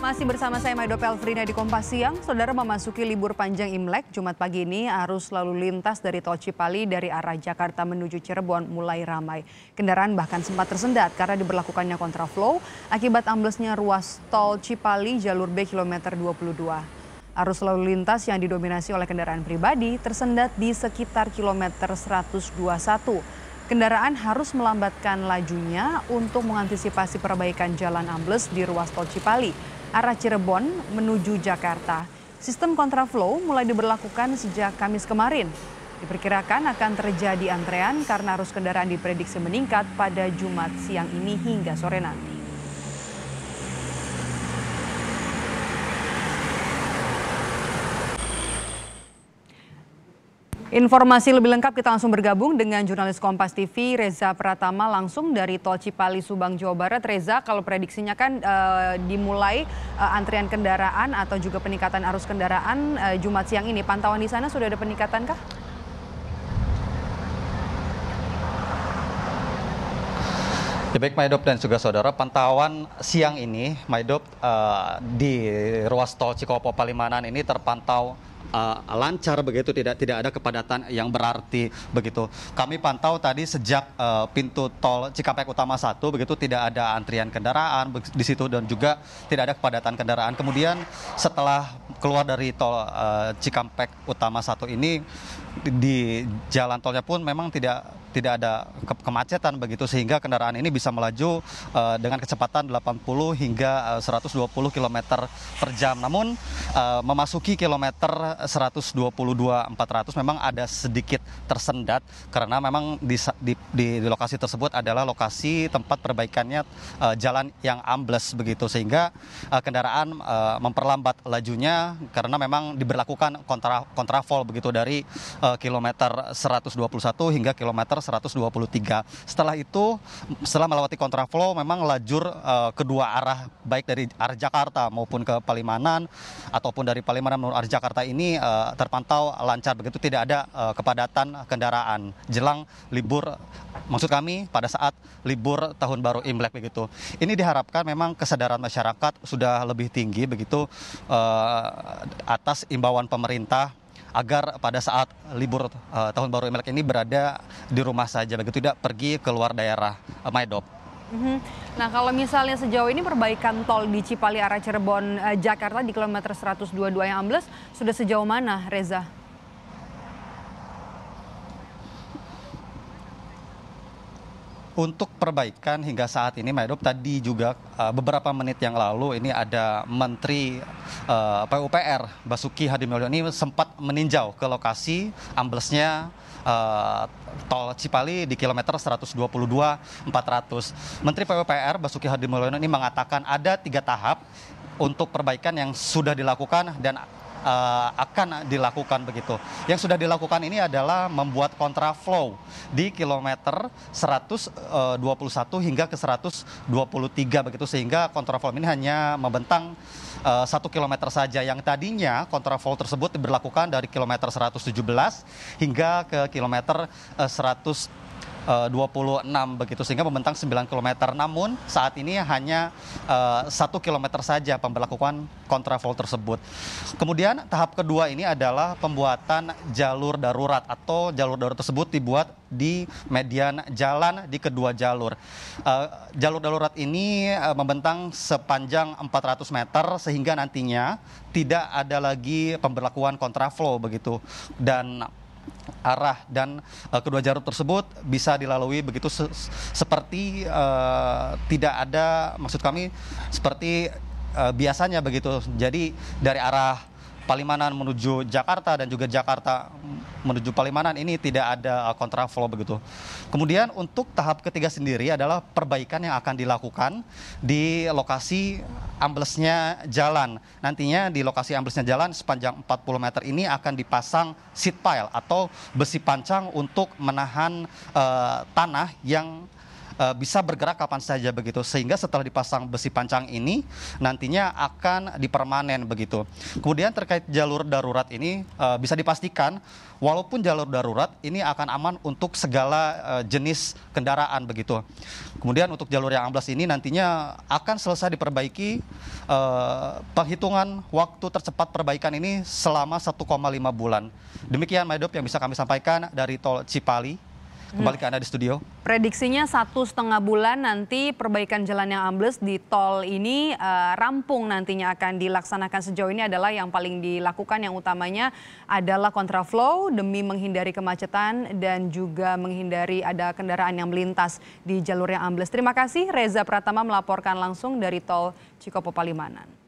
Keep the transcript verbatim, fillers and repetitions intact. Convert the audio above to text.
Masih bersama saya Maudy Pelfrina di Kompas Siang. Saudara, memasuki libur panjang Imlek, Jumat pagi ini arus lalu lintas dari Tol Cipali dari arah Jakarta menuju Cirebon mulai ramai. Kendaraan bahkan sempat tersendat karena diberlakukannya kontraflow akibat amblesnya ruas Tol Cipali jalur B kilometer dua puluh dua. Arus lalu lintas yang didominasi oleh kendaraan pribadi tersendat di sekitar kilometer seratus dua puluh satu. Kendaraan harus melambatkan lajunya untuk mengantisipasi perbaikan jalan ambles di ruas Tol Cipali, arah Cirebon menuju Jakarta. Sistem kontraflow mulai diberlakukan sejak Kamis kemarin. Diperkirakan akan terjadi antrean karena arus kendaraan diprediksi meningkat pada Jumat siang ini hingga sore nanti. Informasi lebih lengkap kita langsung bergabung dengan jurnalis Kompas T V Reza Pratama langsung dari Tol Cipali, Subang, Jawa Barat. Reza, kalau prediksinya kan e, dimulai e, antrian kendaraan atau juga peningkatan arus kendaraan e, Jumat siang ini. Pantauan di sana sudah ada peningkatan kah? Ya, baik Maidop dan juga saudara, pantauan siang ini Maidop uh, di ruas Tol Cikopo Palimanan ini terpantau uh, lancar begitu, tidak tidak ada kepadatan yang berarti begitu. Kami pantau tadi sejak uh, pintu Tol Cikampek Utama Satu begitu tidak ada antrian kendaraan di situ dan juga tidak ada kepadatan kendaraan. Kemudian setelah keluar dari Tol uh, Cikampek Utama Satu ini di, di jalan tolnya pun memang tidak tidak ada ke kemacetan begitu, sehingga kendaraan ini bisa melaju uh, dengan kecepatan delapan puluh hingga uh, seratus dua puluh kilometer per jam. Namun uh, memasuki kilometer seratus dua puluh dua empat ratus memang ada sedikit tersendat karena memang di, di, di, di lokasi tersebut adalah lokasi tempat perbaikannya uh, jalan yang ambles begitu, sehingga uh, kendaraan uh, memperlambat lajunya karena memang diberlakukan kontra kontraflow begitu dari uh, kilometer seratus dua puluh satu hingga kilometer seratus dua puluh tiga. Setelah itu, setelah melewati kontraflow, memang lajur uh, kedua arah baik dari arah Jakarta maupun ke Palimanan ataupun dari Palimanan menuju arah Jakarta ini uh, terpantau lancar begitu, tidak ada uh, kepadatan kendaraan jelang libur, maksud kami pada saat libur tahun baru Imlek begitu. Ini diharapkan memang kesadaran masyarakat sudah lebih tinggi begitu uh, atas imbauan pemerintah agar pada saat libur uh, tahun baru Imlek ini berada di rumah saja begitu, tidak pergi keluar daerah uh, Maidop. Mm-hmm. Nah, kalau misalnya sejauh ini perbaikan tol di Cipali arah Cirebon uh, Jakarta di kilometer seratus dua puluh dua yang ambles sudah sejauh mana, Reza? Untuk perbaikan hingga saat ini Maidop, tadi juga uh, beberapa menit yang lalu ini ada Menteri uh, P U P R Basuki Hadimuljono ini sempat meninjau ke lokasi amblesnya uh, Tol Cipali di kilometer seratus dua puluh dua empat ratus. Menteri P U P R Basuki Hadimuljono ini mengatakan ada tiga tahap untuk perbaikan yang sudah dilakukan dan Uh, akan dilakukan begitu. Yang sudah dilakukan ini adalah membuat kontraflow di kilometer seratus dua puluh satu hingga ke seratus dua puluh tiga begitu, sehingga kontraflow ini hanya membentang uh, satu kilometer saja. Yang tadinya kontraflow tersebut diberlakukan dari kilometer seratus tujuh belas hingga ke kilometer uh, seratus dua puluh enam begitu, sehingga membentang sembilan kilometer. Namun saat ini hanya satu uh, kilometer saja pemberlakuan kontraflow tersebut. Kemudian tahap kedua ini adalah pembuatan jalur darurat atau jalur darurat tersebut dibuat di median jalan di kedua jalur. Uh, jalur darurat ini uh, membentang sepanjang empat ratus meter sehingga nantinya tidak ada lagi pemberlakuan kontraflow begitu, dan arah dan uh, kedua jalur tersebut bisa dilalui begitu se seperti uh, tidak ada, maksud kami seperti uh, biasanya begitu. Jadi dari arah Palimanan menuju Jakarta dan juga Jakarta menuju Palimanan ini tidak ada kontraflow begitu. Kemudian untuk tahap ketiga sendiri adalah perbaikan yang akan dilakukan di lokasi amblesnya jalan. Nantinya di lokasi amblesnya jalan sepanjang empat puluh meter ini akan dipasang seat pile atau besi pancang untuk menahan uh, tanah yang uh, bisa bergerak kapan saja begitu, sehingga setelah dipasang besi pancang ini nantinya akan dipermanen begitu. Kemudian terkait jalur darurat ini uh, bisa dipastikan walaupun jalur darurat ini akan aman untuk segala uh, jenis kendaraan begitu. Kemudian untuk jalur yang amblas ini nantinya akan selesai diperbaiki, uh, penghitungan waktu tercepat perbaikan ini selama satu koma lima bulan. Demikian Maidop yang bisa kami sampaikan dari Tol Cipali. Kembali ke Anda di studio. Prediksinya satu setengah bulan nanti perbaikan jalan yang ambles di tol ini uh, rampung nantinya akan dilaksanakan. Sejauh ini adalah yang paling dilakukan yang utamanya adalah kontraflow demi menghindari kemacetan dan juga menghindari ada kendaraan yang melintas di jalur yang ambles. Terima kasih Reza Pratama melaporkan langsung dari Tol Cikopo Palimanan.